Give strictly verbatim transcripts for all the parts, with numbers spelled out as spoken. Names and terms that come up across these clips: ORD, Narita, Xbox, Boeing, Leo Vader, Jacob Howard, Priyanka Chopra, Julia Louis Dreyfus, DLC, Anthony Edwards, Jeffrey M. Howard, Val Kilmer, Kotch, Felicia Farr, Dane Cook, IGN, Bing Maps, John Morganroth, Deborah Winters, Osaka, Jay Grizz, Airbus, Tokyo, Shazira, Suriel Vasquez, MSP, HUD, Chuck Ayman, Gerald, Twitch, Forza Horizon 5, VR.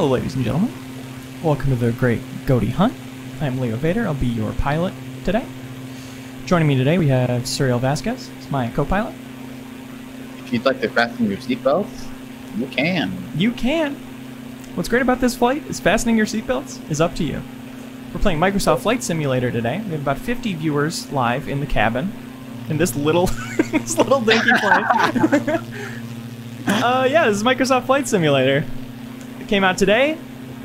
Hello ladies and gentlemen, welcome to the Great Goatee Hunt. I'm Leo Vader, I'll be your pilot today. Joining me today we have Suriel Vasquez, it's my co-pilot. If you'd like to fasten your seatbelts, you can. You can! What's great about this flight is fastening your seatbelts is up to you. We're playing Microsoft Flight Simulator today. We have about fifty viewers live in the cabin, in this little, this little dinky plane. uh, yeah, this is Microsoft Flight Simulator. Came out today.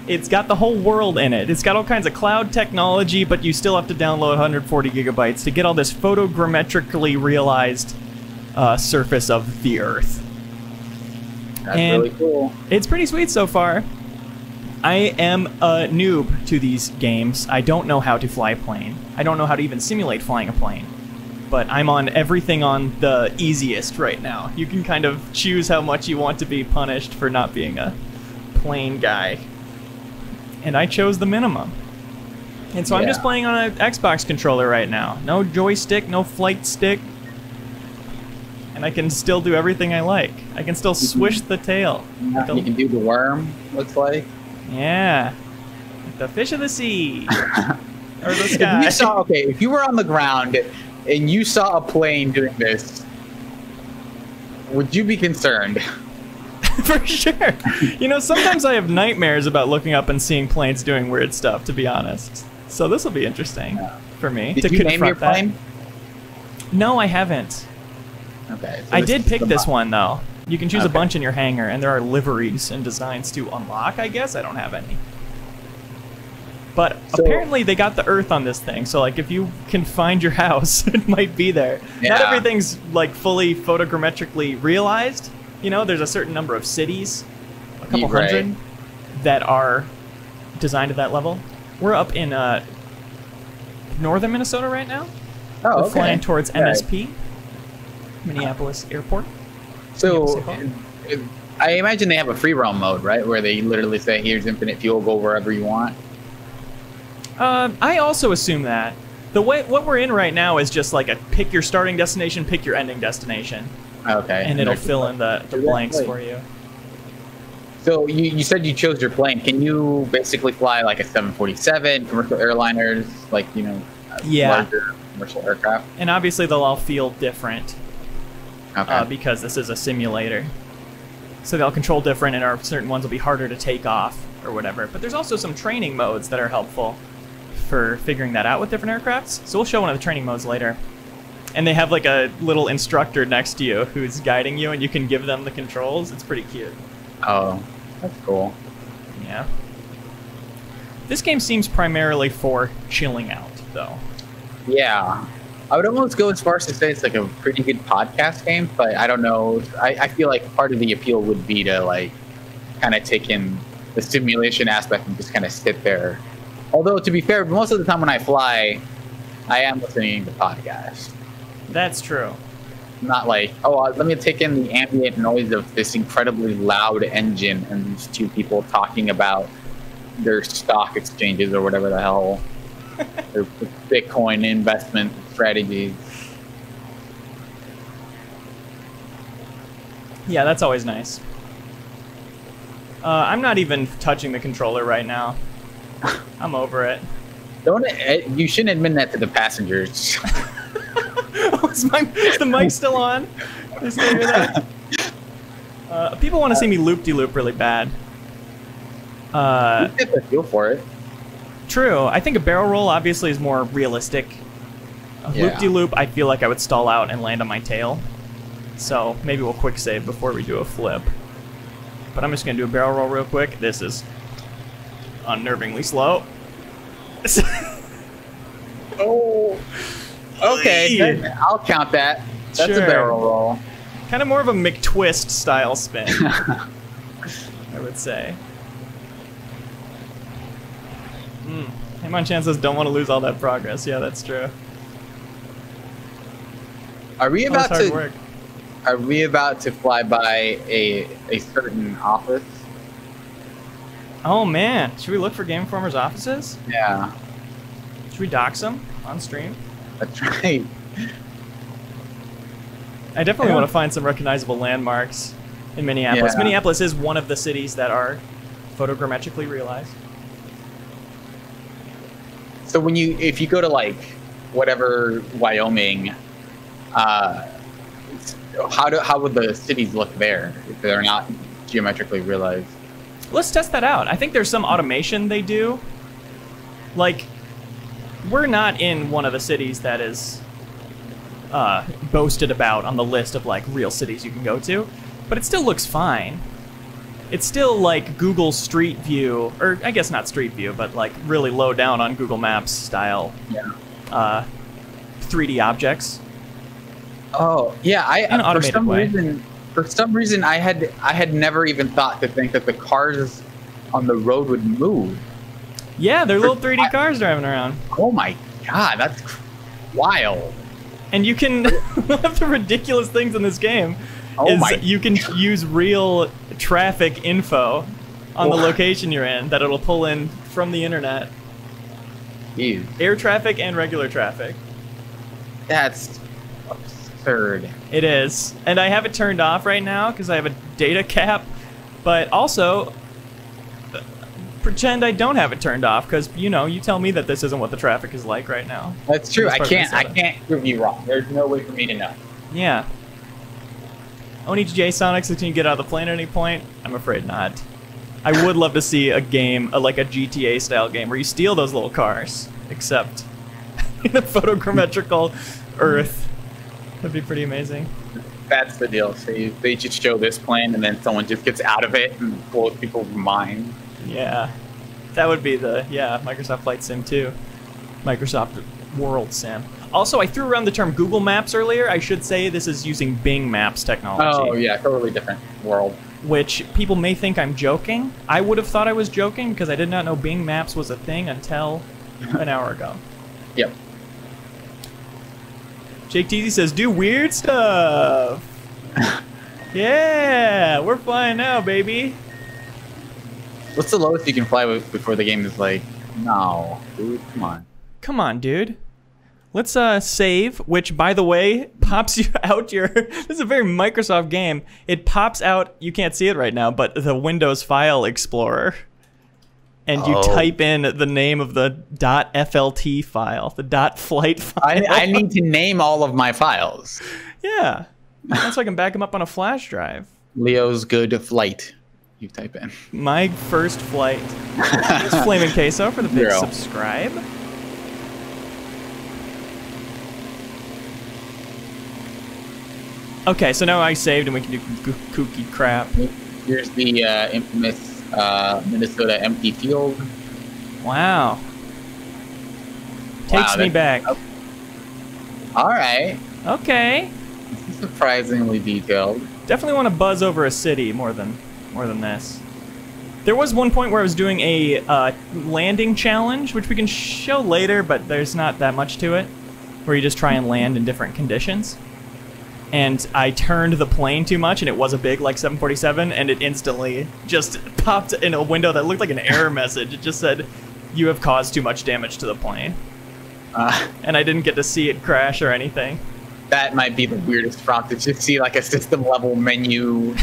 It's got the whole world in it. It's got all kinds of cloud technology, but you still have to download one hundred forty gigabytes to get all this photogrammetrically realized uh, surface of the Earth. That's and really cool. It's pretty sweet so far. I am a noob to these games. I don't know how to fly a plane. I don't know how to even simulate flying a plane. But I'm on everything on the easiest right now. You can kind of choose how much you want to be punished for not being a plane guy, and I chose the minimum, and so yeah. I'm just playing on an Xbox controller right now. No joystick, no flight stick, and I can still do everything I like. I can still swish the tail. Yeah, like the, you can do the worm, looks like. Yeah, like the fish of the sea or the sky. If you saw, okay, if you were on the ground and you saw a plane doing this, would you be concerned? For sure. You know, sometimes I have nightmares about looking up and seeing planes doing weird stuff, to be honest. So this will be interesting yeah. for me did to you confront name your that. Plane? No, I haven't. Okay. So I did pick this one, though. You can choose okay. a bunch in your hangar, and there are liveries and designs to unlock, I guess. I don't have any. But so, apparently they got the Earth on this thing, so like if you can find your house, it might be there. Yeah. Not everything's like fully photogrammetrically realized. You know, there's a certain number of cities, a couple right. hundred, that are designed at that level. We're up in uh, northern Minnesota right now. Oh, We're okay. flying towards M S P, right. Minneapolis Airport. So, Minneapolis. I imagine they have a free roam mode, right? Where they literally say, here's infinite fuel, go wherever you want. Uh, I also assume that. The way, what we're in right now is just like a pick your starting destination, pick your ending destination. Okay. And it'll fill in the, the blanks for you. So you, you said you chose your plane. Can you basically fly like a seven forty-seven, commercial airliners, like, you know, yeah. larger commercial aircraft? And obviously they'll all feel different okay. uh, because this is a simulator. So they'll control different, and our certain ones will be harder to take off or whatever. But there's also some training modes that are helpful for figuring that out with different aircrafts. So we'll show one of the training modes later. And they have like a little instructor next to you who's guiding you, and you can give them the controls. It's pretty cute. Oh, that's cool. Yeah. This game seems primarily for chilling out, though. Yeah. I would almost go as far as to say it's like a pretty good podcast game, but I don't know. I, I feel like part of the appeal would be to like kind of take in the simulation aspect and just kind of sit there. Although, to be fair, most of the time when I fly, I am listening to podcasts. That's true. Not like, oh, let me take in the ambient noise of this incredibly loud engine and these two people talking about their stock exchanges or whatever the hell, their Bitcoin investment strategies. Yeah, that's always nice. Uh, I'm not even touching the controller right now. I'm over it. Don't you shouldn't admit that to the passengers. Oh, is, my, is the mic still on? They still hear that? Uh, people want to see me loop-de-loop really bad. Uh, you get the feel for it. True. I think a barrel roll obviously is more realistic. A yeah. loop-de-loop, I feel like I would stall out and land on my tail. So maybe we'll quick save before we do a flip. But I'm just going to do a barrel roll real quick. This is unnervingly slow. Oh... Okay, I'll count that. That's sure. a barrel roll. Kind of more of a McTwist style spin, I would say. Mm. Hamon Chan says, don't want to lose all that progress. Yeah, that's true. Are we about oh, to? Work. Are we about to fly by a a certain office? Oh man, should we look for Game Informer's offices? Yeah. Should we dox them on stream? That's right. I definitely yeah. want to find some recognizable landmarks in Minneapolis. Yeah. Minneapolis is one of the cities that are photogrammetrically realized. So when you, if you go to like whatever Wyoming, uh, how do how would the cities look there if they're not geometrically realized? Let's test that out. I think there's some automation they do. Like, we're not in one of the cities that is uh, boasted about on the list of like real cities you can go to, but it still looks fine. It's still like Google Street View, or I guess not Street View, but like really low down on Google Maps style, yeah. uh, three D objects. Oh yeah, I uh, for some way. reason, for some reason, I had I had never even thought to think that the cars on the road would move. Yeah, they're for, little three D I, cars driving around. Oh my god, that's wild. And you can one of the ridiculous things in this game. Oh is my. You can use real traffic info on what? the location you're in that it'll pull in from the internet. Jeez. Air traffic and regular traffic. That's absurd. It is. And I have it turned off right now because I have a data cap. But also, pretend I don't have it turned off because, you know, you tell me that this isn't what the traffic is like right now. That's true. I can't, I can't prove you wrong. There's no way for me to know. Yeah. Only JSonics, if you can get out of the plane at any point? I'm afraid not. I would love to see a game, a, like a G T A style game, where you steal those little cars, except in the photogrammetrical Earth. That'd be pretty amazing. That's the deal. So you, they just show this plane, and then someone just gets out of it and blows people's minds. Yeah, that would be the yeah Microsoft Flight Sim two, Microsoft World Sim. Also, I threw around the term Google Maps earlier. I should say this is using Bing Maps technology. Oh, yeah, totally different world. Which people may think I'm joking. I would have thought I was joking because I did not know Bing Maps was a thing until an hour ago. Yep. Jake Teasy says, do weird stuff. Yeah, we're flying now, baby. What's the lowest you can fly with before the game is like, no, dude, come on. Come on, dude. Let's uh, save, which, by the way, pops you out your... This is a very Microsoft game. It pops out, you can't see it right now, but the Windows File Explorer. And oh. you type in the name of the .flt file, the .flight file. I, I need to name all of my files. Yeah. That's so I can back them up on a flash drive. Leo's good flight, you type in. My first flight. It's Flamin' Queso for the big Zero. subscribe. Okay, so now I saved and we can do kooky crap. Here's the uh, infamous uh, Minnesota empty field. Wow. Takes wow, me back. Oh. All right. Okay. This is surprisingly detailed. Definitely want to buzz over a city more than more than this. There was one point where I was doing a uh, landing challenge, which we can show later, but there's not that much to it, where you just try and land in different conditions. And I turned the plane too much, and it was a big, like, seven forty-seven, and it instantly just popped in a window that looked like an error message. It just said, you have caused too much damage to the plane. Uh, and I didn't get to see it crash or anything. That might be the weirdest prompt, to just see, like, a system-level menu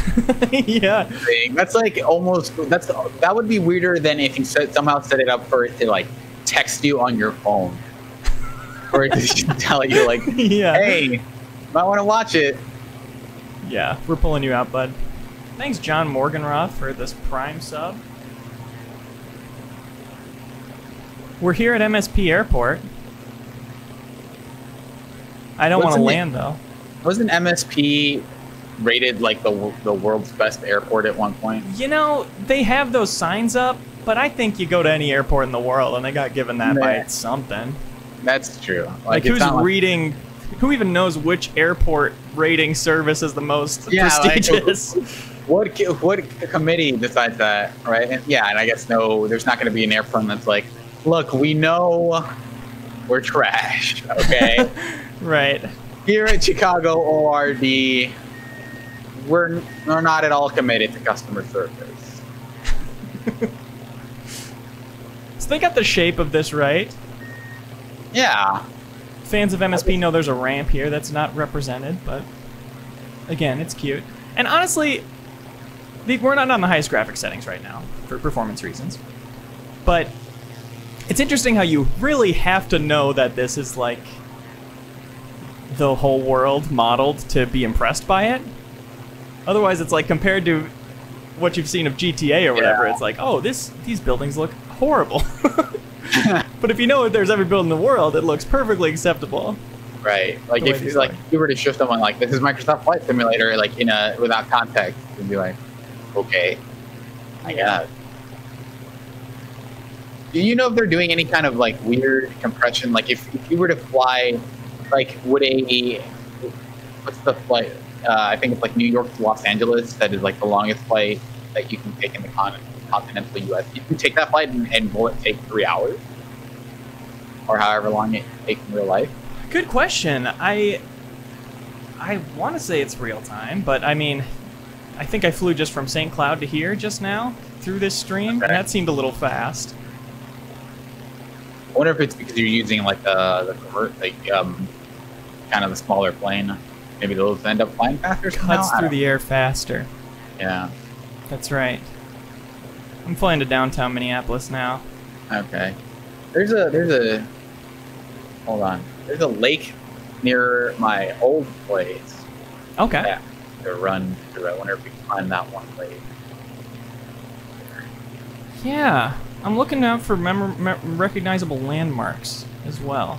yeah. thing. That's, like, almost... That's That would be weirder than if you set, somehow set it up for it to, like, text you on your phone. Or it just tell you, like, yeah. hey... I want to watch it. Yeah, we're pulling you out, bud. Thanks, John Morganroth, for this Prime sub. We're here at M S P Airport. I don't want to land, though. Wasn't M S P rated, like, the, the world's best airport at one point? You know, they have those signs up, but I think you go to any airport in the world, and they got given that by something. That's true. Like, like who's reading... Who even knows which airport rating service is the most yeah, prestigious? Like, what what committee decides that, right? And, yeah, and I guess no, there's not going to be an airport that's like, look, we know we're trash, okay? Right. Here at Chicago O R D, we're we're not at all committed to customer service. So they got the shape of this right. Yeah. Fans of M S P know there's a ramp here that's not represented, but again, it's cute. And honestly, we're not on the highest graphics settings right now for performance reasons, but it's interesting how you really have to know that this is like the whole world modeled to be impressed by it. Otherwise, it's like compared to what you've seen of G T A or whatever, yeah. It's like, oh, this these buildings look horrible. But if you know that there's every build in the world, it looks perfectly acceptable. Right. Like if it's like you were to show someone like this is Microsoft Flight Simulator, like in a without context, and be like, okay, I got it. Do you know if they're doing any kind of like weird compression? Like if, if you were to fly, like would a what's the flight? Uh, I think it's like New York to Los Angeles. That is like the longest flight that you can take in the continent. Continental U S You can take that flight and, and will it take three hours? Or however long it takes in real life? Good question. I I want to say it's real time, but I mean, I think I flew just from Saint Cloud to here just now through this stream, okay. And that seemed a little fast. I wonder if it's because you're using like uh, the convert, like um, kind of the smaller plane. Maybe those end up flying faster. Cuts through the air faster. Yeah. That's right. I'm flying to downtown Minneapolis now. Okay. There's a there's a hold on. There's a lake near my old place. Okay. Yeah. To run through. I wonder if we can find that one lake. Yeah. I'm looking out for mem recognizable landmarks as well.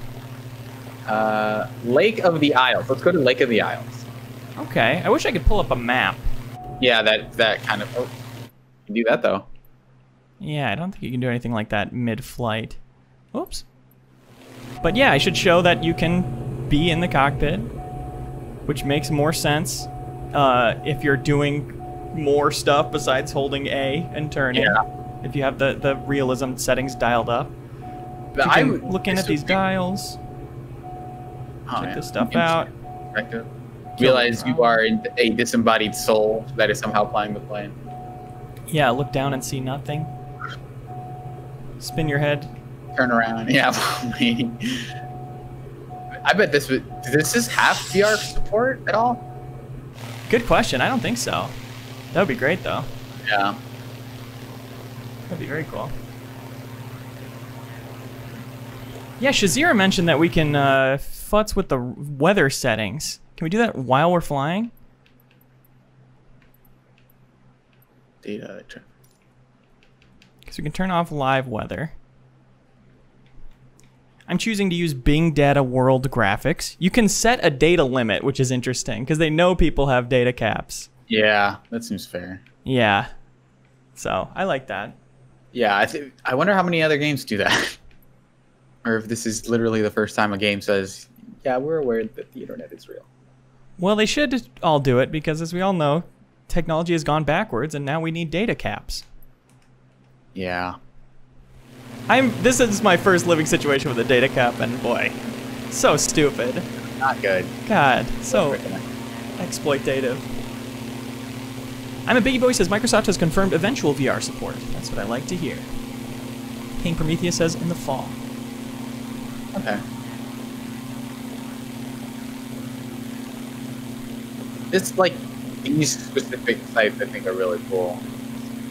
Uh, Lake of the Isles. Let's go to Lake of the Isles. Okay. I wish I could pull up a map. Yeah. That that kind of. Oh, you can do that though. Yeah, I don't think you can do anything like that mid-flight. Oops. But yeah, I should show that you can be in the cockpit, which makes more sense uh, if you're doing more stuff besides holding A and turning. Yeah. If you have the, the realism settings dialed up. But you can I would look in at these dials, oh, check yeah. this stuff out. Realize you are a disembodied soul that is somehow flying the plane. Yeah, look down and see nothing. Spin your head. Turn around. Yeah. I bet this would. Does this just have V R support at all? Good question. I don't think so. That would be great, though. Yeah. That'd be very cool. Yeah, Shazira mentioned that we can uh, futz with the weather settings. Can we do that while we're flying? Data. Because we can turn off live weather. I'm choosing to use Bing Data World Graphics. You can set a data limit, which is interesting, because they know people have data caps. Yeah, that seems fair. Yeah. So, I like that. Yeah, I, th I wonder how many other games do that. Or if this is literally the first time a game says, yeah, we're aware that the internet is real. Well, they should all do it, because as we all know, technology has gone backwards, and now we need data caps. Yeah. I'm. This is my first living situation with a data cap, and boy, so stupid. Not good. God, so exploitative. I'm a Biggie Boy says Microsoft has confirmed eventual V R support. That's what I like to hear. King Prometheus says in the fall. Okay. It's like these specific sites I think are really cool.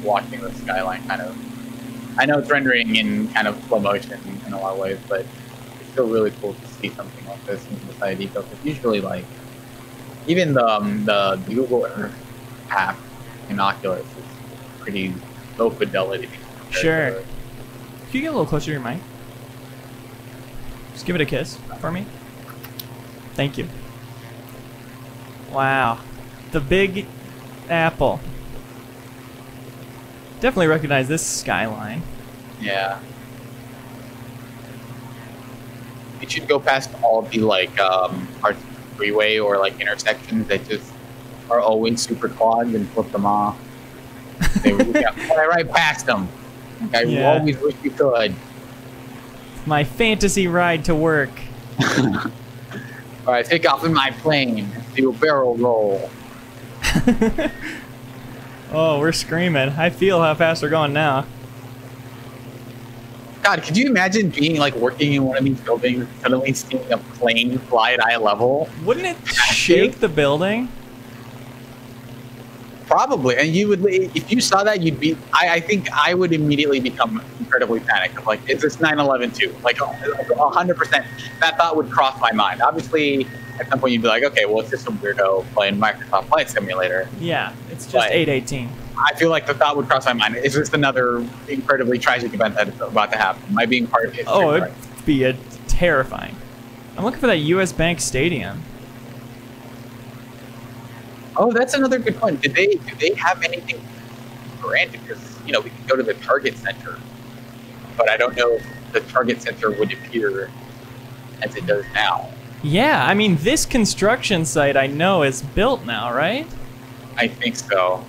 Watching the skyline kind of. I know it's rendering in kind of slow motion in a lot of ways, but it's still really cool to see something like this in society. Because usually, like even the um, the Google Earth app in Oculus is pretty low fidelity. Sure. To... Can you get a little closer to your mic? Just give it a kiss for me. Thank you. Wow, the Big Apple. Definitely recognize this skyline. Yeah. It should go past all the like um, parts of the freeway or like intersections that just are always super clogged and flip them off. They yeah, fly right past them. Like, I yeah. always wish you could. My fantasy ride to work. All right, take off in my plane. Do a barrel roll. Oh, we're screaming. I feel how fast we're going now. God, could you imagine being like working in one of these buildings and suddenly seeing a plane fly at eye level? Wouldn't it shake the building? Probably. And you would, if you saw that, you'd be, I, I think I would immediately become incredibly panicked. I'm like, is this nine eleven too? Like, one hundred percent. That thought would cross my mind. Obviously, at some point you'd be like, okay, well, it's just some weirdo playing Microsoft Flight Simulator. Yeah, it's just but eight eighteen. I feel like the thought would cross my mind. Is this another incredibly tragic event that's about to happen? Am I being part of it? Oh, it'd right? be a terrifying. I'm looking for that U S Bank Stadium. Oh, that's another good one. Did they do they have anything granted? Because, you know, we could go to the Target Center, but I don't know if the Target Center would appear as it does now. Yeah, I mean, this construction site I know is built now, right? I think so.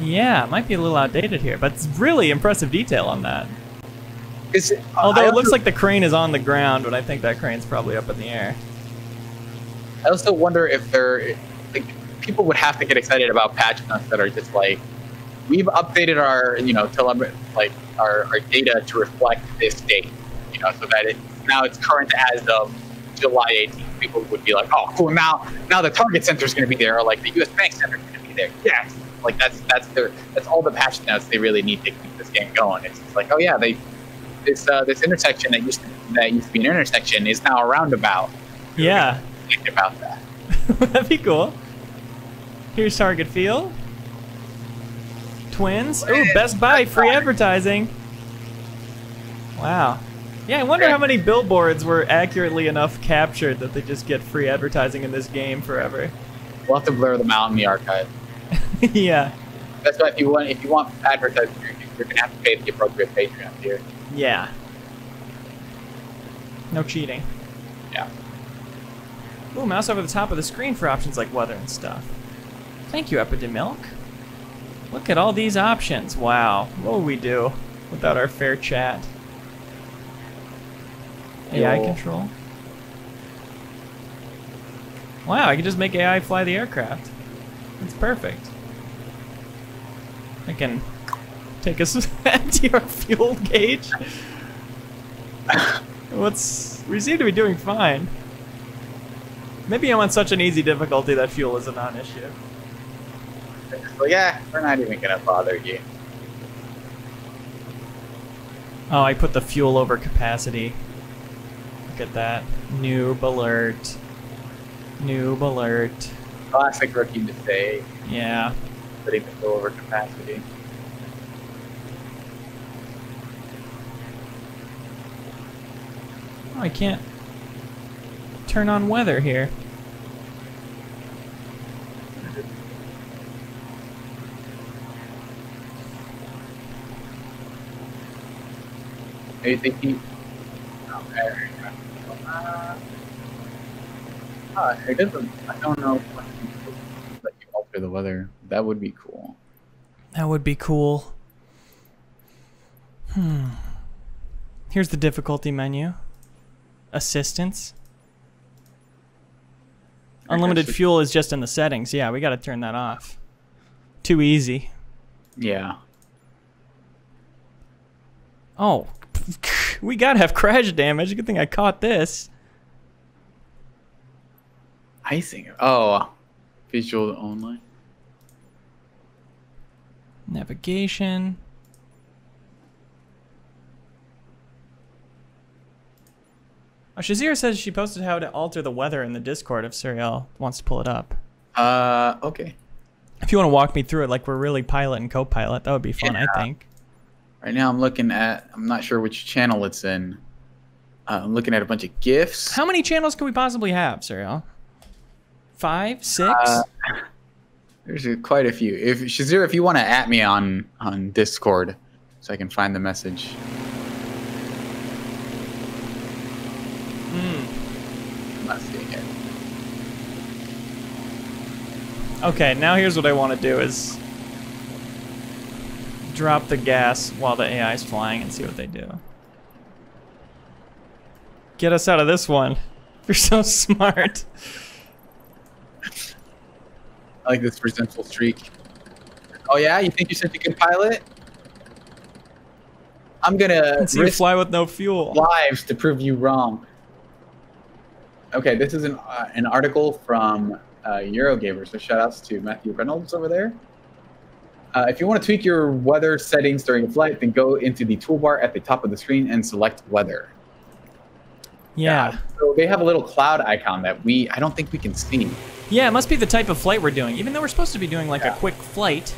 Yeah, it might be a little outdated here, but it's really impressive detail on that. Is it, uh, Although I it looks like the crane is on the ground, but I think that crane's probably up in the air. I also wonder if they're... Like, people would have to get excited about patch notes that are just like, we've updated our, you know, tele like our, our data to reflect this date, you know, so that it now it's current as of July eighteenth. People would be like, oh, cool, now now the Target Center is going to be there, or like the U S Bank Center is going to be there. Yes, like that's that's their that's all the patch notes they really need to keep this game going. It's just like, oh yeah, they this uh, this intersection that used to, that used to be an intersection is now a roundabout. Yeah, think about that. That'd be cool. Here's Target Field. Twins. Ooh, Best Buy, free advertising. Wow. Yeah, I wonder how many billboards were accurately enough captured that they just get free advertising in this game forever. We'll have to blur them out in the archive. Yeah. That's why if you want if you want advertising, you're gonna have to pay the appropriate Patreon here. Yeah. No cheating. Yeah. Ooh, mouse over the top of the screen for options like weather and stuff. Thank you, Epidemilk. Look at all these options. Wow, what would we do without our fair chat? A I Yo. control. Wow, I can just make A I fly the aircraft. That's perfect. I can take us empty our fuel gauge. What's we seem to be doing fine. Maybe I'm on such an easy difficulty that fuel is a non-issue. Well, yeah, we're not even gonna bother you. Oh, I put the fuel over capacity. Look at that. Noob alert. Noob alert. Classic rookie mistake. Yeah. Putting the fuel over capacity. Oh, I can't turn on weather here. Maybe they keep... Oh, there you go. Uh, oh, it doesn't... I don't know if I can let you alter the weather. That would be cool. That would be cool. Hmm. Here's the difficulty menu. Assistance. Unlimited fuel is just in the settings. Yeah, we got to turn that off. Too easy. Yeah. Oh, we got to have crash damage. Good thing I caught this. Icing. Oh, visual only. Navigation. Oh, Shazira says she posted how to alter the weather in the Discord if Suriel wants to pull it up. Uh, okay. If you want to walk me through it, like we're really pilot and co-pilot, that would be fun, yeah. I think. Right now I'm looking at, I'm not sure which channel it's in. Uh, I'm looking at a bunch of GIFs. How many channels can we possibly have, Suriel? Five? Six? Uh, there's quite a few. If Shazira, if you want to at me on, on Discord so I can find the message. Okay, now here's what I want to do is drop the gas while the A I is flying and see what they do. Get us out of this one. You're so smart. I like this resentful streak. Oh yeah, you think you're such a good pilot? I'm gonna risk fly with no fuel. Lives to prove you wrong. Okay, this is an uh, an article from uh, Eurogamer. So shout outs to Matthew Reynolds over there. Uh, if you want to tweak your weather settings during a flight, then go into the toolbar at the top of the screen and select weather. Yeah. yeah. So they have a little cloud icon that we, I don't think we can see. Yeah, it must be the type of flight we're doing. Even though we're supposed to be doing like yeah. a quick flight,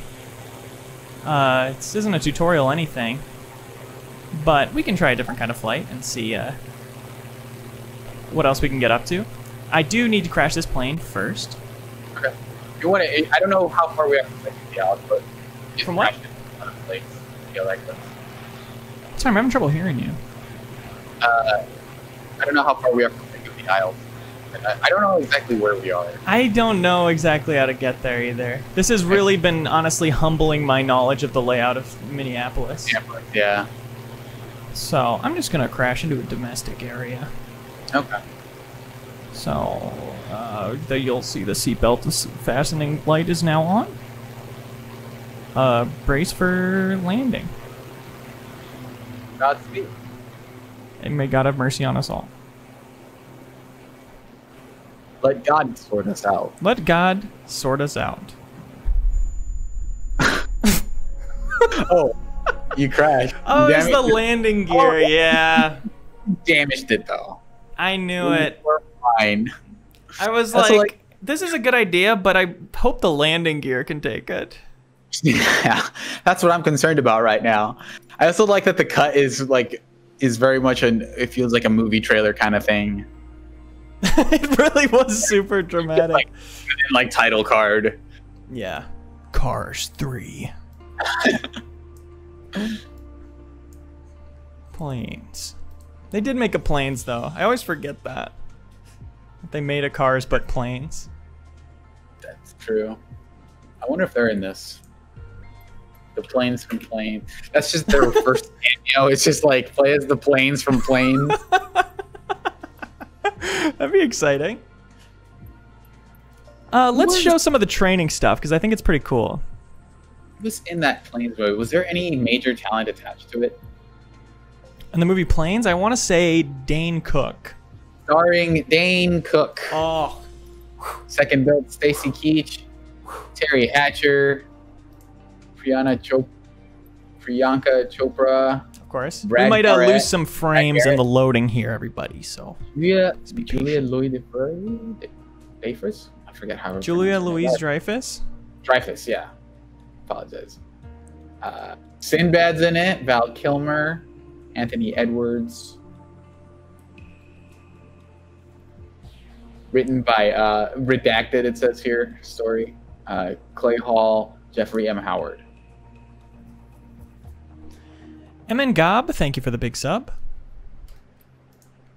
uh, this isn't a tutorial anything, but we can try a different kind of flight and see uh, what else we can get up to. I do need to crash this plane first. Okay. You want to? I don't know how far we have to take the output. Just From what? Like, you know, like Sorry, I'm having trouble hearing you. Uh, I don't know how far we have to take the aisles. I don't know exactly where we are. I don't know exactly how to get there either. This has really been honestly humbling my knowledge of the layout of Minneapolis. Minneapolis, yeah. So I'm just gonna crash into a domestic area. Okay. So uh, the, you'll see the seatbelt fastening light is now on. Uh, brace for landing. Godspeed. And may God have mercy on us all. Let God sort us out. Let God sort us out. Oh, you crashed. Oh, it's the landing gear, oh. yeah. Damaged it, though. I knew we it. We're fine. I was like, like, this is a good idea, but I hope the landing gear can take it. Yeah, that's what I'm concerned about right now. I also like that the cut is, like, is very much an, it feels like a movie trailer kind of thing. It really was super dramatic. Like, like title card. Yeah. Cars three. Planes. They did make a Planes, though. I always forget that. They made a Cars, but Planes. That's true. I wonder if they're in this. The Planes from Planes. That's just their first cameo. It's just like, play as the Planes from Planes. That'd be exciting. Uh, let's show some of the training stuff, because I think it's pretty cool. It was in that Planes movie. Was there any major talent attached to it? In the movie Planes, I want to say Dane Cook. Starring Dane Cook. Oh. Second build, Stacy Keach, Terry Hatcher, Priyanka Chopra. Priyanka Chopra. Course. Brad we might uh, lose some frames in the loading here, everybody. So yeah, Julia Louis Dreyfus. I forget how. Julia Louis Dreyfus. Dreyfus, yeah. Apologize. Uh, Sinbad's in it. Val Kilmer, Anthony Edwards. Written by uh, redacted. It says here story. Uh, Clay Hall, Jeffrey M. Howard. M N Gob, thank you for the big sub.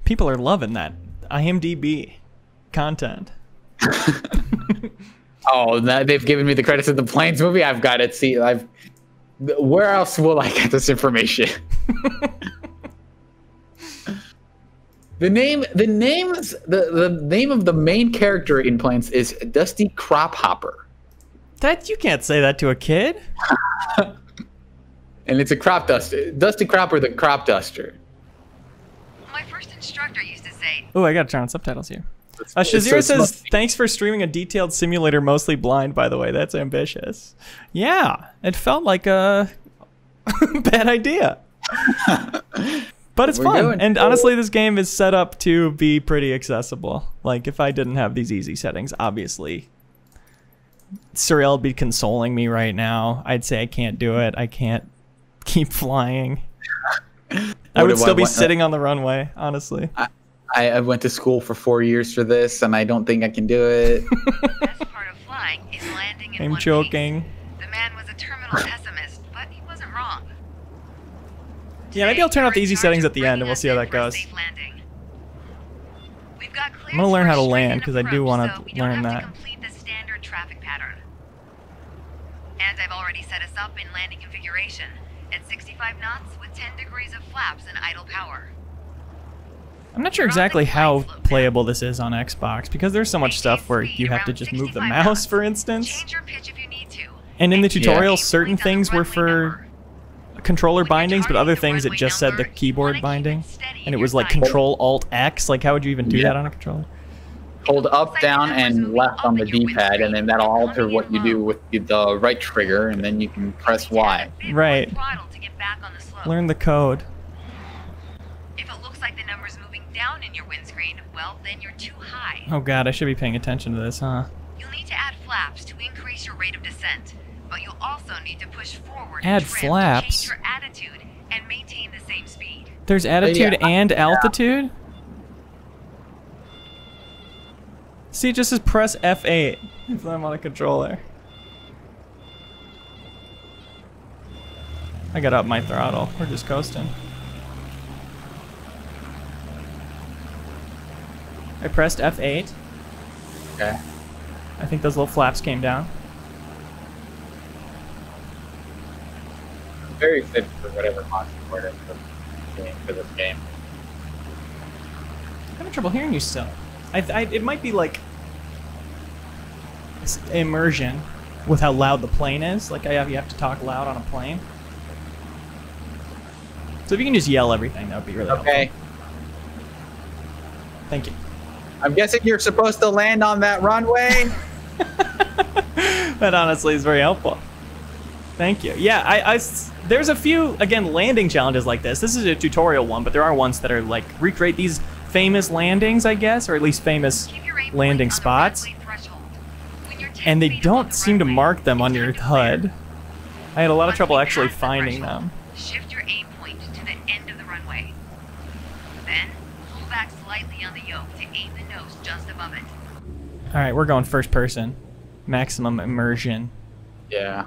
People are loving that IMDb content. Oh, that they've given me the credits of the Planes movie. I've got it. See, I've. Where else will I get this information? the name, the names, the the name of the main character in Planes is Dusty Crophopper. That you can't say that to a kid. And it's a crop duster. Dusty Cropper, the crop duster. My first instructor used to say. Oh, I got to turn on subtitles here. Uh, Shazira so says, thanks for streaming a detailed simulator, mostly blind, by the way. That's ambitious. Yeah, it felt like a bad idea. But it's We're fun. And cool. honestly, this game is set up to be pretty accessible. Like, if I didn't have these easy settings, obviously. Suriel would be consoling me right now. I'd say I can't do it. I can't. Keep flying. I would still I be sitting on the runway, honestly. I, I went to school for four years for this, and I don't think I can do it. The best part of flying is landing in I'm one joking. Piece. The man was a terminal pessimist, but he wasn't wrong. Today, yeah, maybe I'll turn off the easy settings at the end, and we'll see how that goes. We've got I'm gonna learn how to land because I do want so to learn that. Complete the standard traffic pattern. And I've already set us up in landing configuration. At sixty-five knots with ten degrees of flaps and idle power. I'm not sure exactly how playable this is on Xbox because there's so much stuff where you have to just move the mouse, for instance. Change your pitch if you need to. And in the tutorial, certain things were for controller bindings, but other things it just said the keyboard binding. And it was like Control Alt X. Like, how would you even do that on a controller? Hold up, down, and left on the D-pad, and then that'll alter what you do with the right trigger, and then you can press Y. Right. Learn the code. If it looks like the number's moving down in your windscreen, well, then you're too high. Oh god, I should be paying attention to this, huh? You'll need to add flaps to increase your rate of descent, but you'll also need to push forward add and trim flaps. To change your attitude and maintain the same speed. There's attitude yeah, yeah. and yeah. altitude? See, just as press F eight if I'm on a controller. I got up my throttle. We're just coasting. I pressed F eight. Okay. I think those little flaps came down. Very fit for whatever mod support is for this game. I'm having trouble hearing you still. I, I, it might be like immersion with how loud the plane is. Like I have, you have to talk loud on a plane. So if you can just yell everything, that would be really okay. helpful. Thank you. I'm guessing you're supposed to land on that runway. That honestly is very helpful. Thank you. Yeah, I, I, there's a few, again, landing challenges like this. This is a tutorial one, but there are ones that are like, recreate these famous landings, I guess, or at least famous landing spots. And they don't seem to mark them on your H U D. I had a lot of trouble actually finding them. Shift your aim point to the end of the runway. Then, pull back slightly on the yoke to aim the nose just above it. Alright, we're going first person. Maximum immersion. Yeah.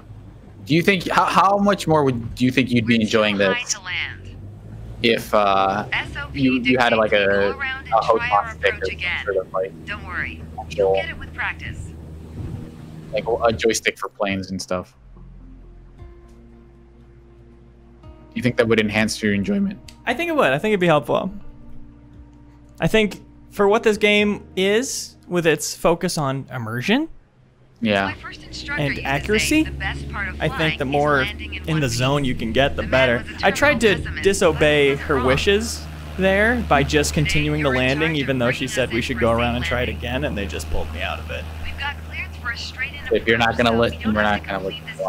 Do you think, how, how much more would do you think you'd be enjoying this if uh, you, you had like a, a hotspot stick or sort of like, don't worry, you'll get it with practice. Like a joystick for planes and stuff. Do you think that would enhance your enjoyment? I think it would. I think it'd be helpful. I think for what this game is, with its focus on immersion, yeah, and accuracy, I think the more in the zone you can get, the better. I tried to disobey her wishes there by just continuing the landing, even though she said we should go around and try it again, and they just pulled me out of it. If you're not gonna listen, we're not gonna listen. As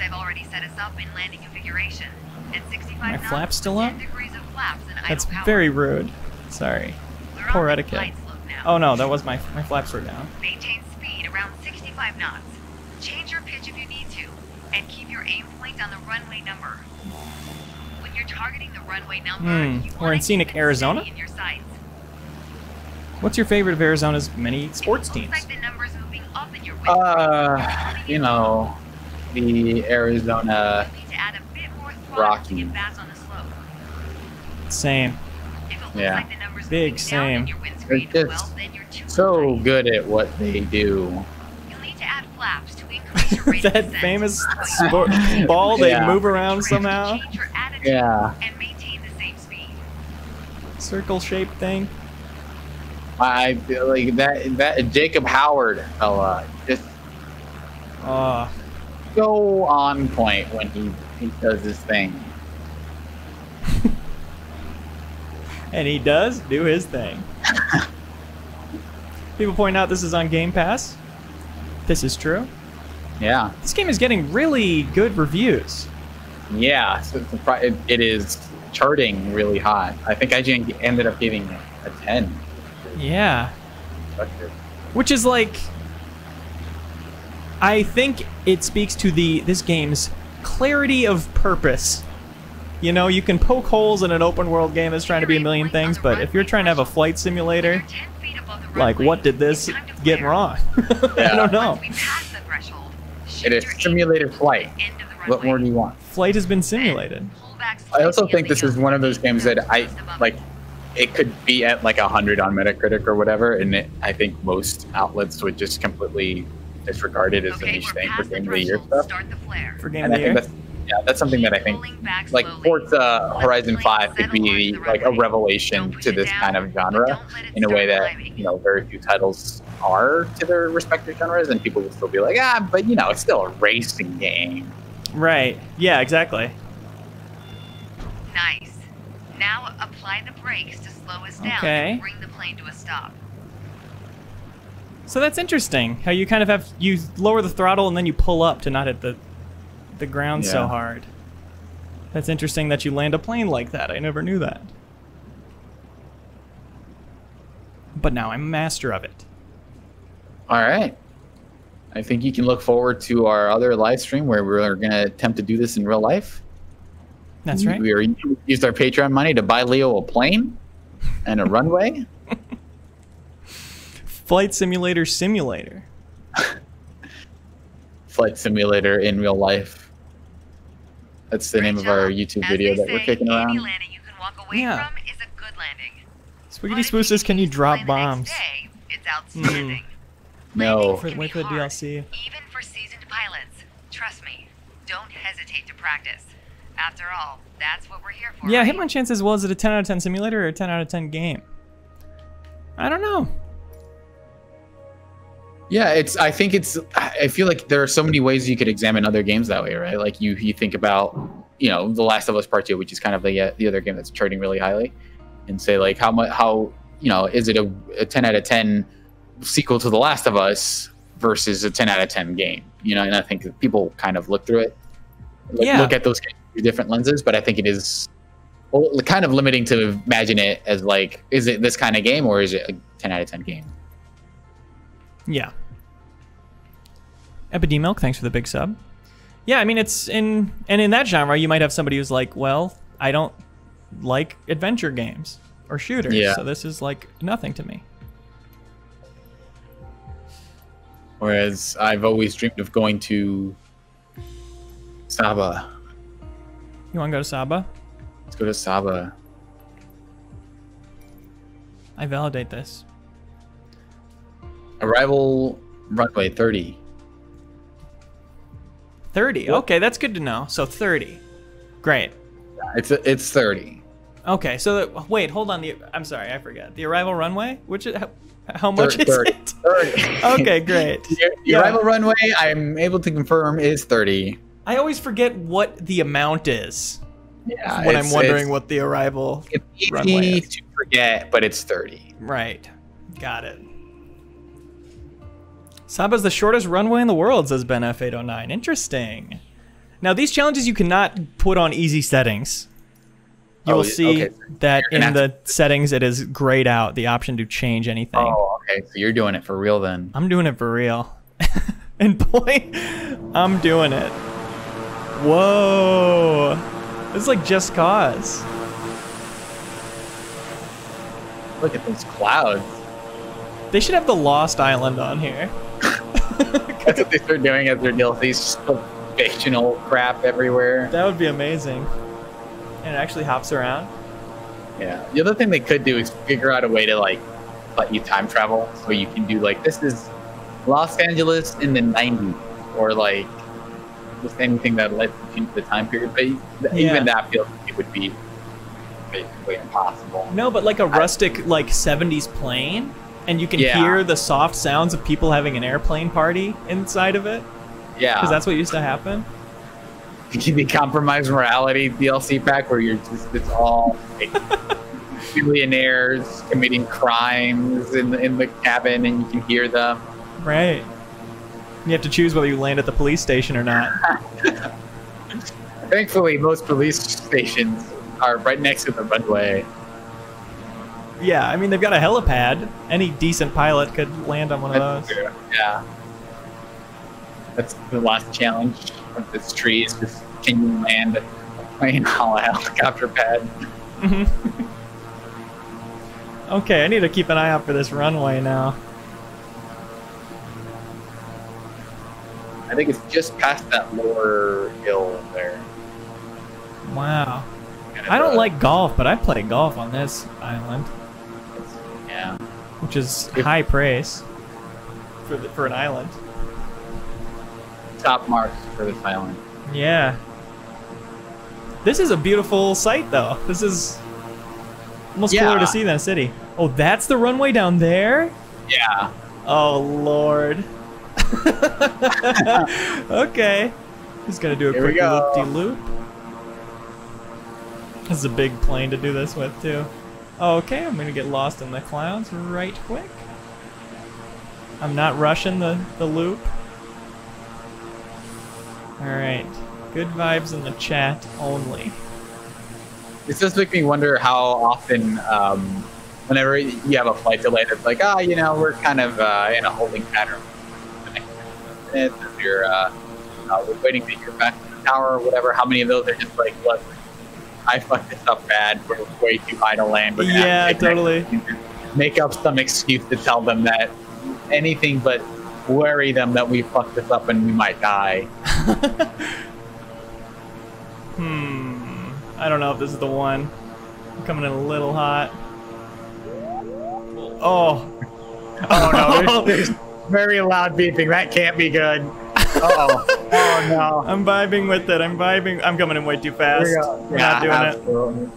I've already set us up in landing configuration at sixty-five My flaps still up? That's very rude. Sorry. Poor etiquette. Oh no, that was my my flaps were down. Maintain speed around sixty-five knots. Change your pitch if you need to, and keep your aim point on the runway number. When you're targeting the runway number, mm, you we're in scenic Arizona. In your sights. What's your favorite of Arizona's many sports teams? Like the numbers moving up in your uh, you know, the Arizona Rockies. Same. Yeah. Big same. They're just so good at what they do. That famous sport ball they yeah. move around somehow. Yeah. Circle-shaped thing. I feel like that that Jacob Howard fella just uh, so on point when he he does his thing. And he does do his thing. People point out this is on Game Pass. This is true. Yeah. This game is getting really good reviews. Yeah, so it, it is charting really hot. I think I G N ended up giving it a ten. Yeah. Which is like, I think it speaks to the this game's clarity of purpose. You know, you can poke holes in an open world game that's trying to be a million things, but if you're trying to have a flight simulator, like, what did this get wrong? Yeah. I don't know. It is simulated flight. What more do you want? Flight has been simulated. I also think this is one of those games that I, like, it could be at like a hundred on Metacritic or whatever, and it, I think most outlets would just completely disregard it as a niche thing for Game of the Year stuff. For Game of the Year? Yeah, that's something that I think, like Forza Horizon five could be like a revelation to this kind of genre in a way that, you know, very few titles are to their respective genres, and people will still be like, ah, but you know, it's still a racing game. Right, yeah, exactly. Nice. Now apply the brakes to slow us down okay. and bring the plane to a stop. So that's interesting, how you kind of have, you lower the throttle and then you pull up to not hit the, the ground yeah. so hard. That's interesting that you land a plane like that. I never knew that. But now I'm master of it. All right. I think you can look forward to our other live stream where we're going to attempt to do this in real life. That's right. We already used our Patreon money to buy Leo a plane and a runway. Flight Simulator Simulator. Flight Simulator in real life. That's the Great name job. of our YouTube video that say, we're kicking around. Any landing you can walk away yeah. from is a good landing. Squiggity Spoos says, can you drop bombs? Day, it's outstanding. No. For, wait for the D L C. Even for seasoned pilots, trust me, don't hesitate to practice. After all, that's what we're here for. Yeah, right? Hitmonchan says, well, is it a ten out of ten simulator or a ten out of ten game? I don't know. Yeah, it's. I think it's. I feel like there are so many ways you could examine other games that way, right? Like you, you think about, you know, The Last of Us Part two, which is kind of the the other game that's charting really highly, and say like how much, how you know, is it a, a ten out of ten sequel to The Last of Us versus a ten out of ten game? You know, and I think that people kind of look through it, like, yeah. look at those games through different lenses. But I think it is kind of limiting to imagine it as like, is it this kind of game or is it a ten out of ten game? Yeah. Epidemilk, thanks for the big sub. Yeah, I mean, it's in, and in that genre, you might have somebody who's like, well, I don't like adventure games or shooters, yeah. so this is like nothing to me. Whereas I've always dreamed of going to Saba. You want to go to Saba? Let's go to Saba. I validate this. Arrival runway thirty. thirty. Okay, that's good to know. So thirty. Great. It's it's thirty. Okay, so the, wait, hold on. The I'm sorry, I forgot. The arrival runway, which is, how, how much thirty, is thirty, it? thirty. Okay, great. The, the yeah. arrival runway, I'm able to confirm, is thirty. I always forget what the amount is. Yeah, when I'm wondering what the arrival it's easy runway is. To forget, but it's thirty. Right. Got it. Saba's the shortest runway in the world, says Ben F eight oh nine. Interesting. Now, these challenges you cannot put on easy settings. You'll oh, see okay. that you're in the to... settings it is grayed out, the option to change anything. Oh, okay. So you're doing it for real then. I'm doing it for real. And boy, I'm doing it. Whoa. This is like Just Cause. Look at those clouds. They should have the Lost Island on here. That's what they start doing as their D L Cs, just fictional crap everywhere. That would be amazing. And it actually hops around. Yeah. The other thing they could do is figure out a way to like let you time travel, so you can do like, this is Los Angeles in the nineties, or like just anything that lets you into the time period. But yeah. even that feels like it would be basically impossible. No, but like a I, rustic like seventies plane. And you can yeah. hear the soft sounds of people having an airplane party inside of it. Yeah. Because that's what used to happen. The Compromised Morality D L C pack where you're just, it's all like, billionaires committing crimes in the, in the cabin and you can hear them. Right. You have to choose whether you land at the police station or not. Thankfully, most police stations are right next to the runway. Yeah, I mean, they've got a helipad. Any decent pilot could land on one of those. That's true. Yeah. That's the last challenge of this tree is just, can you land a plane on a helicopter pad? Mm-hmm. Okay, I need to keep an eye out for this runway now. I think it's just past that lower hill there. Wow. I don't like golf, but I play golf on this island. Yeah. Which is high praise for the, for an island. Top marks for this island. Yeah. This is a beautiful sight, though. This is almost yeah. cooler to see than a city. Oh, that's the runway down there? Yeah. Oh, Lord. Okay. Just gonna do a Here quick loop-de-loop. -loop. This is a big plane to do this with, too. Okay, I'm gonna get lost in the clouds right quick. I'm not rushing the, the loop. Alright. Good vibes in the chat only. This does make me wonder how often, um, whenever you have a flight delay, that's like, ah, oh, you know, we're kind of uh, in a holding pattern. If you're uh, uh, we're waiting to hear back from the tower or whatever, how many of those are just like, look, I fucked this up bad, we're way too high to land. But yeah, totally. Make up some excuse to tell them that anything but worry them that we fucked this up and we might die. Hmm. I don't know if this is the one. I'm coming in a little hot. Oh. Oh, no. There's, there's very loud beeping. That can't be good. Uh-oh. Oh, no. I'm vibing with it. I'm vibing. I'm coming in way too fast. We We're yeah, not doing absolutely. it.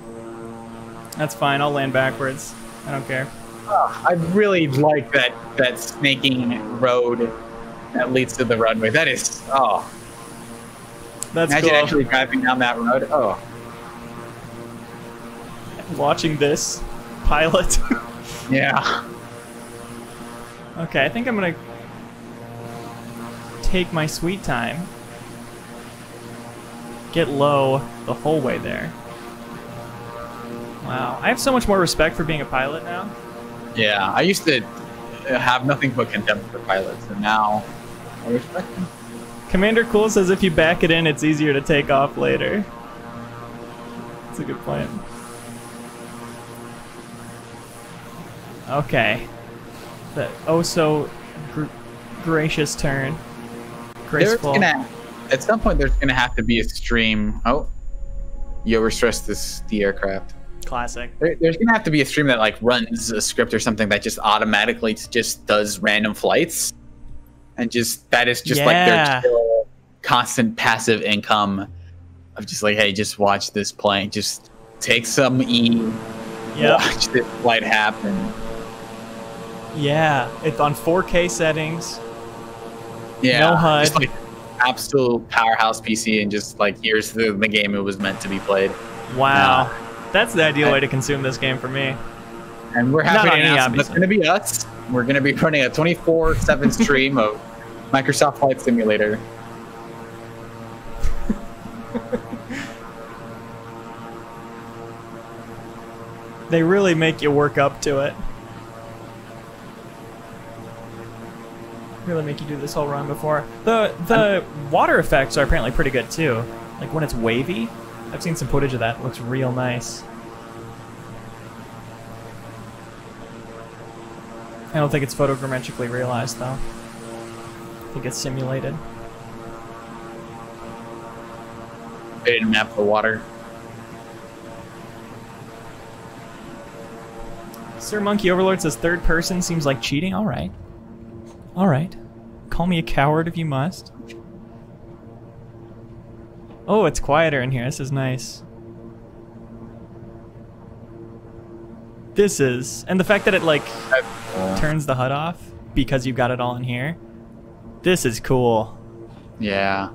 That's fine. I'll land backwards. I don't care. Oh, I really like that that snaking road that leads to the runway. That is, oh. That's Imagine cool. actually driving down that road. Oh. Watching this pilot. Yeah. Okay, I think I'm going to take my sweet time. Get low the whole way there. Wow. I have so much more respect for being a pilot now. Yeah, I used to have nothing but contempt for pilots, and now I respect them. Commander Cool says if you back it in, it's easier to take off later. That's a good point. Okay. The oh-so-gracious gr turn. Graceful. Gonna, at some point, there's going to have to be a stream. Oh, you overstressed this, the aircraft. Classic. There, there's gonna have to be a stream that like runs a script or something that just automatically just does random flights, and just that is just yeah. like their chill, constant passive income of just like, hey, just watch this plane, just take some E, yep. watch this flight happen. Yeah, it's on four K settings. Yeah, no H U D. Just like absolute powerhouse P C, and just like here's the, the game it was meant to be played. Wow. Now, that's the ideal way to consume this game for me. And we're happy to announce that's going to be us. We're going to be running a twenty-four seven stream of Microsoft Flight Simulator. They really make you work up to it. Really make you do this whole run before. The, the water effects are apparently pretty good, too. Like when it's wavy. I've seen some footage of that. It looks real nice. I don't think it's photogrammetrically realized, though. I think it's simulated. They didn't map the water. Sir Monkey Overlord says third person seems like cheating. All right. All right. Call me a coward if you must. Oh, it's quieter in here. This is nice. This is... And the fact that it, like, turns the H U D off because you've got it all in here. This is cool. Yeah.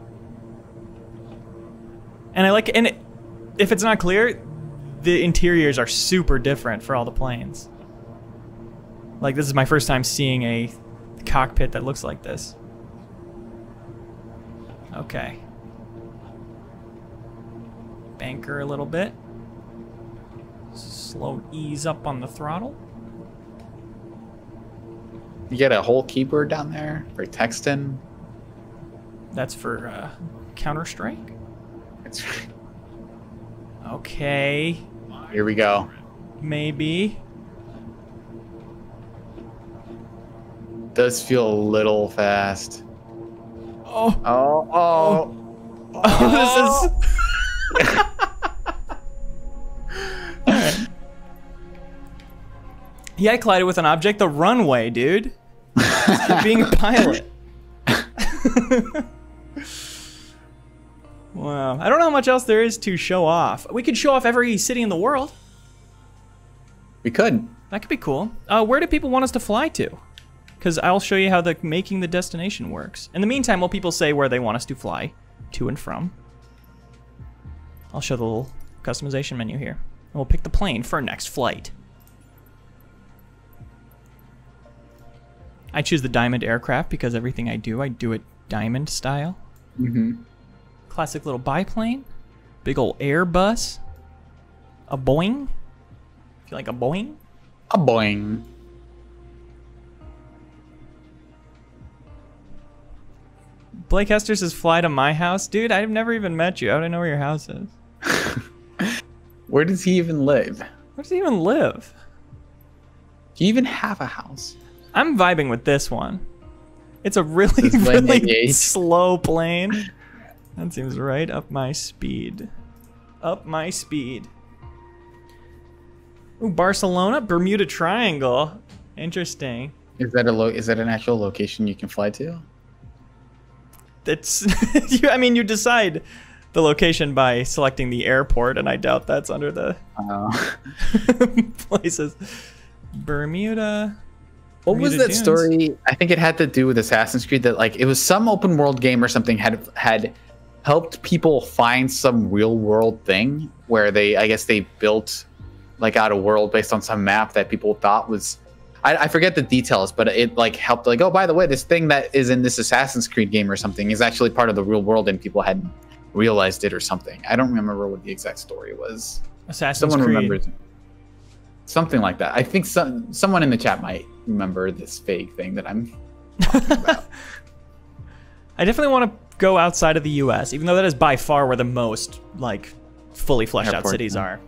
And I like... And it, if it's not clear, the interiors are super different for all the planes. Like, this is my first time seeing a cockpit that looks like this. Okay. Anchor a little bit. Slow ease up on the throttle. You get a whole keyboard down there for texting. That's for uh, Counter-Strike? That's right. Okay. Here we go. Maybe. Does feel a little fast. Oh. Oh. Oh. Oh, oh this is... Alright. Yeah, I collided with an object, the runway, dude. Being a pilot. Wow. I don't know how much else there is to show off. We could show off every city in the world. We could. That could be cool. Uh, where do people want us to fly to? Because I'll show you how the making the destination works. In the meantime, will people say where they want us to fly to and from? I'll show the little customization menu here. And we'll pick the plane for our next flight. I choose the diamond aircraft because everything I do, I do it diamond style. Mm-hmm. Classic little biplane. Big old Airbus. A Boeing. If you like a Boeing. A Boeing. Blake Hester says, fly to my house. Dude, I've never even met you. I don't know where your house is. Where does he even live? Where does he even live? Do you even have a house? I'm vibing with this one. It's a really, really slow plane. That seems right up my speed. Up my speed. Ooh, Barcelona, Bermuda Triangle. Interesting. Is that a lo is that an actual location you can fly to? That's you, I mean, you decide the location by selecting the airport, and I doubt that's under the uh, places. Bermuda. What was that story? I think it had to do with Assassin's Creed, that like it was some open world game or something had had helped people find some real world thing where they, I guess they built like out a world based on some map that people thought was, I, I forget the details, but it like helped like, oh, by the way, this thing that is in this Assassin's Creed game or something is actually part of the real world and people hadn't realized it or something. I don't remember what the exact story was. Assassin's Someone Creed. Remembers something like that. I think some, someone in the chat might remember this vague thing that I'm talking about. I definitely want to go outside of the U S, even though that is by far where the most like fully fleshed Airport, out cities yeah. are.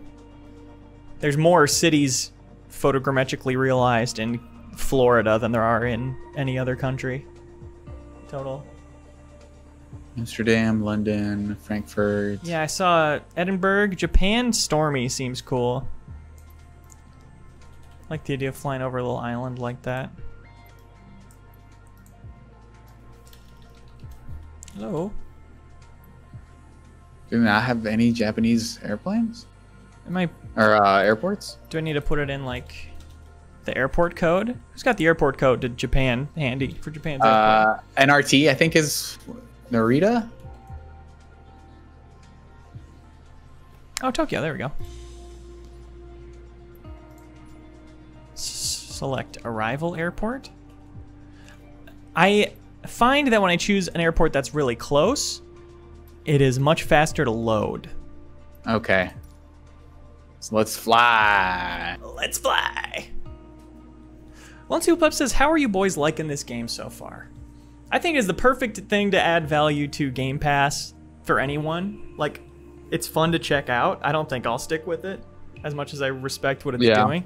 There's more cities photogrammetrically realized in Florida than there are in any other country. Total. Amsterdam, London, Frankfurt. Yeah, I saw Edinburgh, Japan. Stormy seems cool. I like the idea of flying over a little island like that. Hello. Do we not have any Japanese airplanes? Am I or uh, airports? Do I need to put it in like the airport code? Who's got the airport code to Japan handy for Japan's uh, airport? N R T, I think, is Narita. Oh, Tokyo. There we go. Select arrival airport. I find that when I choose an airport that's really close, it is much faster to load. Okay. So let's fly. Let's fly. one two Pup says, how are you boys liking this game so far? I think it's the perfect thing to add value to Game Pass for anyone. Like, it's fun to check out. I don't think I'll stick with it as much as I respect what it's yeah. doing.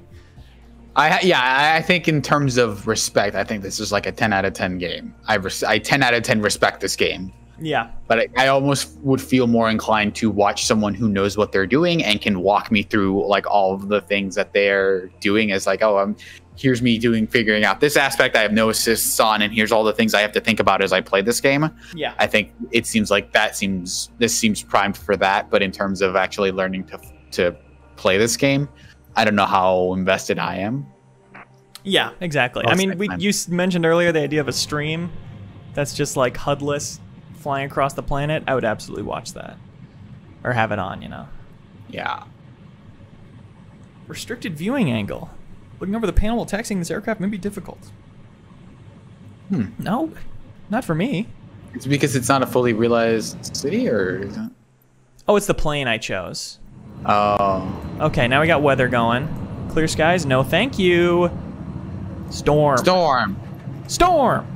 I, yeah, I think in terms of respect, I think this is like a ten out of ten game. I, I ten out of ten respect this game. Yeah. But I, I almost would feel more inclined to watch someone who knows what they're doing and can walk me through like all of the things that they're doing as like, oh, um, here's me doing, figuring out this aspect I have no assists on, and here's all the things I have to think about as I play this game. Yeah. I think it seems like that seems, this seems primed for that. But in terms of actually learning to, to play this game, I don't know how invested I am. Yeah, exactly. Most I mean, we time. you mentioned earlier the idea of a stream that's just like H U D less flying across the planet. I would absolutely watch that or have it on, you know. Yeah. Restricted viewing angle. Looking over the panel while taxiing this aircraft may be difficult. Hmm. No, not for me. It's because it's not a fully realized city, or is it? Oh, it's the plane I chose. Oh. Okay, now we got weather going. Clear skies? No, thank you. Storm. Storm. Storm.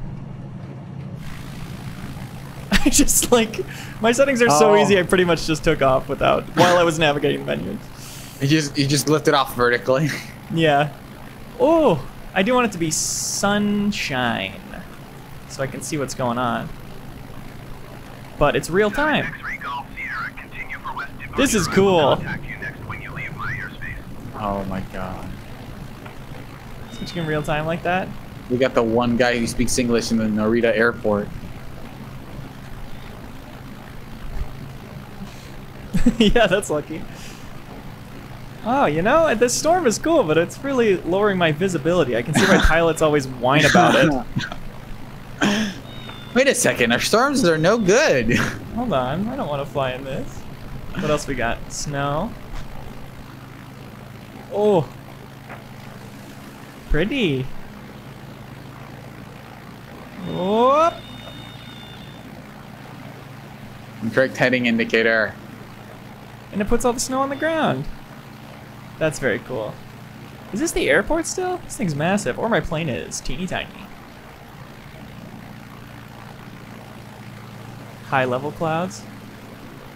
I just like, my settings are oh. so easy, I pretty much just took off without, while I was navigating menus. You just, you just lift it off vertically. Yeah. Oh, I do want it to be sunshine so I can see what's going on. But it's real time. This is cool. Oh my god. Switching in real time like that? We got the one guy who speaks English in the Narita airport. Yeah, that's lucky. Oh, you know, this storm is cool, but it's really lowering my visibility. I can see why pilots always whine about it. Wait a second, our storms are no good. Hold on, I don't want to fly in this. What else we got? Snow. Oh, pretty. Oh. Correct heading indicator. And it puts all the snow on the ground. That's very cool. Is this the airport still? This thing's massive. Or my plane is teeny tiny. High level clouds.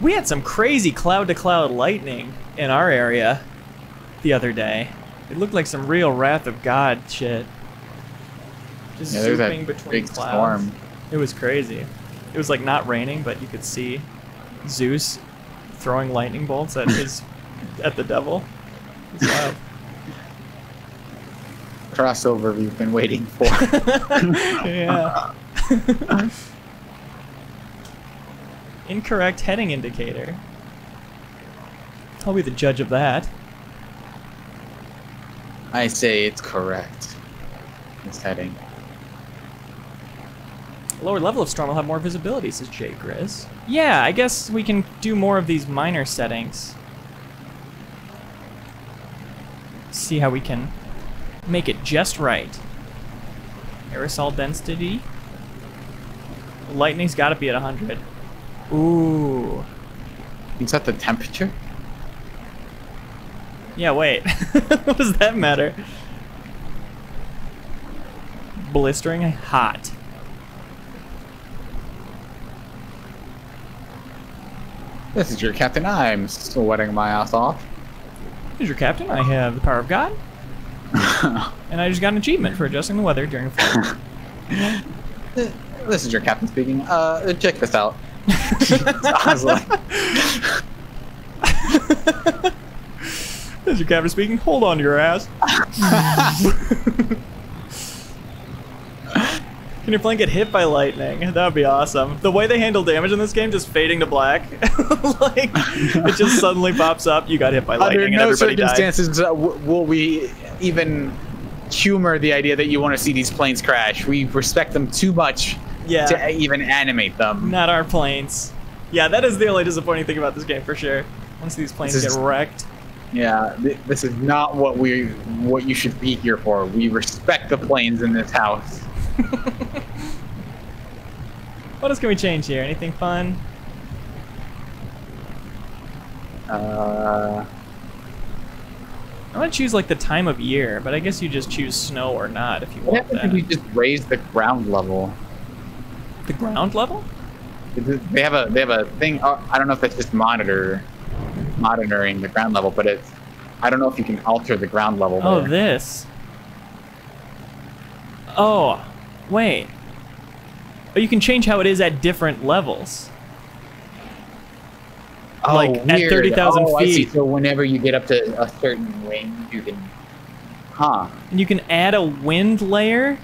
We had some crazy cloud to cloud lightning in our area the other day. It looked like some real Wrath of God shit. Just yeah, zooming between clouds. Storm. It was crazy. It was like not raining, but you could see Zeus throwing lightning bolts at his at the devil. It's wild. Crossover we've been waiting for. Yeah. Incorrect heading indicator. I'll be the judge of that. I say it's correct. This heading. Lower level of storm will have more visibility, says Jay Grizz. Yeah, I guess we can do more of these minor settings. See how we can make it just right. Aerosol density. Lightning's gotta be at one hundred. Ooh. Is that the temperature? Yeah, wait. What does that matter? Blistering hot. This is your captain. I'm sweating my ass off. This is your captain. I have the power of God. And I just got an achievement for adjusting the weather during a flight. This is your captain speaking. Uh, check this out. I was like... This is your captain speaking. Hold on to your ass. Can your plane get hit by lightning? That would be awesome. The way they handle damage in this game, just fading to black. Like, it just suddenly pops up, you got hit by lightning. Under and no everybody died. Under no circumstances uh, will we even humor the idea that you want to see these planes crash. We respect them too much yeah. to even animate them. Not our planes. Yeah, that is the only disappointing thing about this game, for sure. Once these planes is, get wrecked. Yeah, th this is not what we what you should be here for. We respect the planes in this house. What else can we change here? Anything fun? Uh, I want to choose like the time of year, but I guess you just choose snow or not if you want that. If you just raise the ground level. The ground level? They have a they have a thing. Oh, I don't know if that's just monitor monitoring the ground level, but it's I don't know if you can alter the ground level. Oh, there. this. Oh, wait. Oh, you can change how it is at different levels. Oh, like weird. At thirty thousand oh, feet. I see. So whenever you get up to a certain wind, you can... Huh. And you can add a wind layer?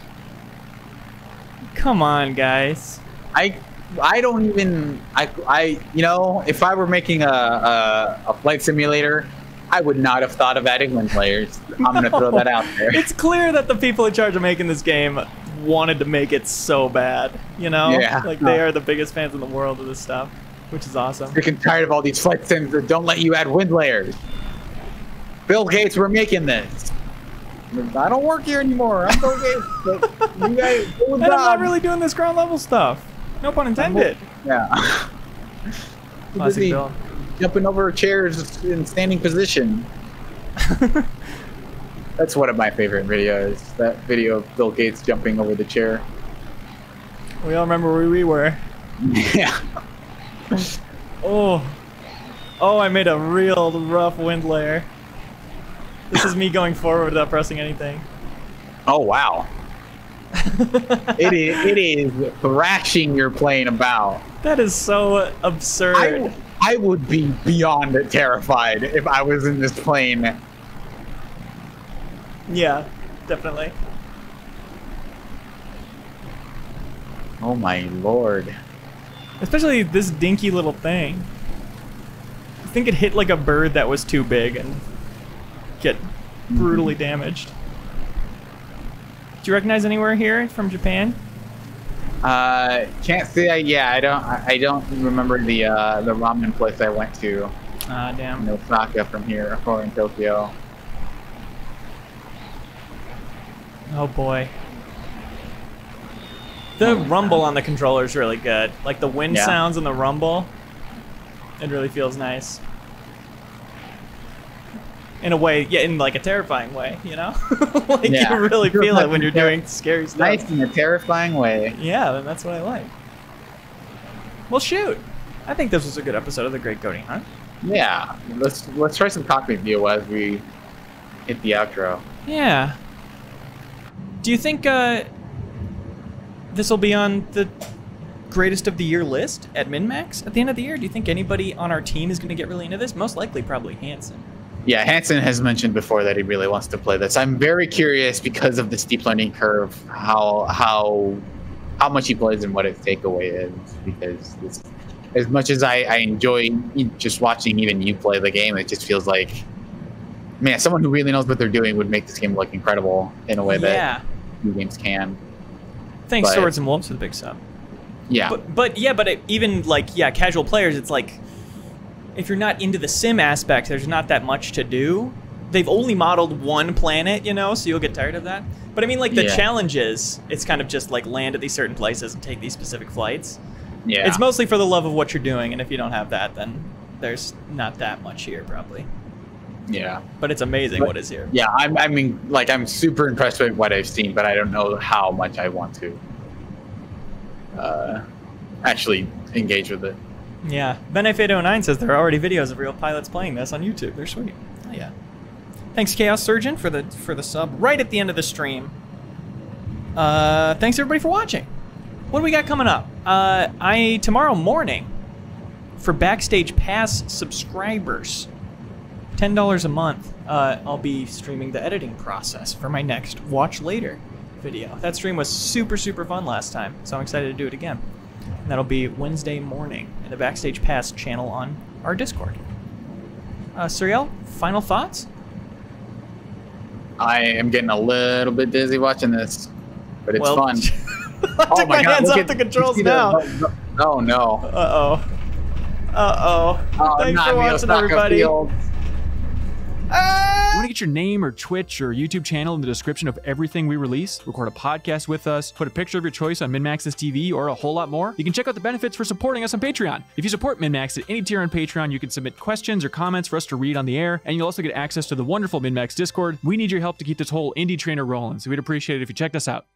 Come on, guys. I I don't even... I, I You know, if I were making a, a, a flight simulator... I would not have thought of adding wind layers. I'm no. going to throw that out there. It's clear that the people in charge of making this game wanted to make it so bad. You know? Yeah. Like, they are the biggest fans in the world of this stuff, which is awesome. Freaking tired of all these flight sims that don't let you add wind layers. Bill Gates, we're making this. I don't work here anymore. I'm Bill Gates. But you guys, and I'm not really doing this ground level stuff. No pun intended. Yeah. Classic Bill. Jumping over chairs in standing position. That's one of my favorite videos. That video of Bill Gates jumping over the chair. We all remember where we were. Yeah. Oh. Oh, I made a real rough wind layer. This is me going forward without pressing anything. Oh, wow. it, is, it is thrashing your plane about. That is so absurd. I, I would be beyond terrified if I was in this plane. Yeah, definitely. Oh my lord. Especially this dinky little thing. I think it hit like a bird that was too big and get brutally mm-hmm. damaged. Do you recognize anywhere here from Japan? Uh, can't say I, yeah, I don't, I don't remember the, uh, the ramen place I went to. Ah, uh, damn. In Osaka from here, or in Tokyo. Oh boy. The oh rumble God. on the controller is really good. Like the wind yeah. sounds and the rumble. It really feels nice. In a way, yeah, in like a terrifying way, you know? like yeah. you really feel like it when you're doing scary stuff. Nice in a terrifying way. Yeah, then that's what I like. Well, shoot. I think this was a good episode of The Great Coding Hunt. Yeah. Let's let's try some cockpit view as we hit the outro. Yeah. Do you think uh, this will be on the greatest of the year list at MinnMax at the end of the year? Do you think anybody on our team is going to get really into this? Most likely, probably Hansen. Yeah, Hansen has mentioned before that he really wants to play this. I'm very curious because of the steep learning curve, how how how much he plays and what his takeaway is. Because it's, as much as I, I enjoy just watching even you play the game, it just feels like, man, someone who really knows what they're doing would make this game look incredible in a way yeah. that new games can. Thanks, but, Swords and Wolves, for the big sub. Yeah, but, but yeah, but it, even like yeah, casual players, it's like. If you're not into the sim aspect, there's not that much to do. They've only modeled one planet, you know, so you'll get tired of that. But I mean, like, the yeah. challenge is, it's kind of just, like, land at these certain places and take these specific flights. Yeah. It's mostly for the love of what you're doing, and if you don't have that, then there's not that much here, probably. Yeah. But it's amazing but, what is here. Yeah, I'm, I mean, like, I'm super impressed with what I've seen, but I don't know how much I want to uh, actually engage with it. Yeah, Ben F eight oh nine says there are already videos of real pilots playing this on YouTube. They're sweet. Oh yeah. Thanks, Chaos Surgeon, for the for the sub right at the end of the stream. Uh, thanks everybody for watching. What do we got coming up? Uh, I tomorrow morning for Backstage Pass subscribers, ten dollars a month. Uh, I'll be streaming the editing process for my next Watch Later video. That stream was super super fun last time, so I'm excited to do it again. And that'll be Wednesday morning in the Backstage Pass channel on our Discord. Uh, Suriel, final thoughts? I am getting a little bit dizzy watching this, but it's well, fun. I oh took my, my hands God. off the controls now. The, oh, no. Uh-oh. Uh-oh. Oh, Thanks for watching, Osaka everybody. Field. Ah! You want to get your name or Twitch or YouTube channel in the description of everything we release, record a podcast with us, put a picture of your choice on MinnMax's T V, or a whole lot more? You can check out the benefits for supporting us on Patreon. If you support MinnMax at any tier on Patreon, you can submit questions or comments for us to read on the air, and you'll also get access to the wonderful MinnMax Discord. We need your help to keep this whole indie trainer rolling, so we'd appreciate it if you checked us out.